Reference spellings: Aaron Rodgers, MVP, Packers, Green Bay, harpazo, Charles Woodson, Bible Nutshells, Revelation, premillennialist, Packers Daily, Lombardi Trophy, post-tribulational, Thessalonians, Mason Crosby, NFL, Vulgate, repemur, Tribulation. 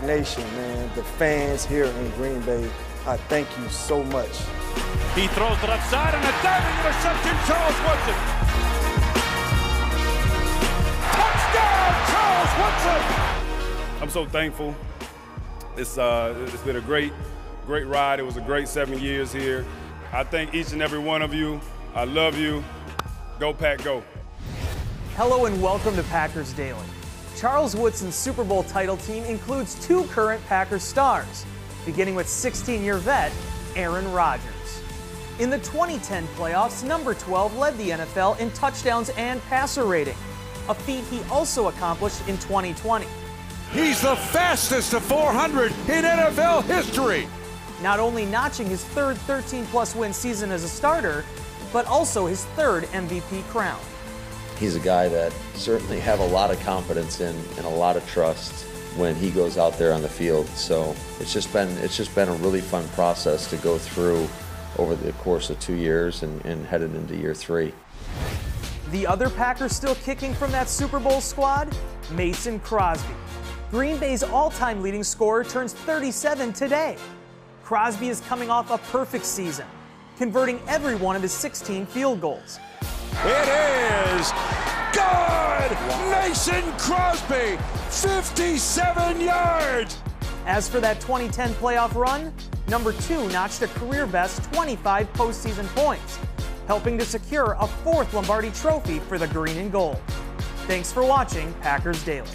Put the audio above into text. Packer Nation, man, the fans here in Green Bay, I thank you so much. He throws it upside and a diving interception, Charles Woodson. Touchdown, Charles Woodson! I'm so thankful. It's been a great ride. It was a great 7 years here. I thank each and every one of you. I love you. Go Pack, go. Hello and welcome to Packers Daily. Charles Woodson's Super Bowl title team includes two current Packers stars, beginning with 16-year vet Aaron Rodgers. In the 2010 playoffs, number 12 led the NFL in touchdowns and passer rating, a feat he also accomplished in 2020. He's the fastest to 400 in NFL history. Not only notching his third 13-plus win season as a starter, but also his third MVP crown. He's a guy that certainly have a lot of confidence in and a lot of trust when he goes out there on the field. So it's just been a really fun process to go through over the course of 2 years and headed into year three. The other Packer still kicking from that Super Bowl squad, Mason Crosby. Green Bay's all-time leading scorer turns 37 today. Crosby is coming off a perfect season, converting every one of his 16 field goals. It is good! Mason Crosby, 57 yards! As for that 2010 playoff run, number 2 notched a career-best 25 postseason points, helping to secure a 4th Lombardi Trophy for the green and gold. Thanks for watching Packers Daily.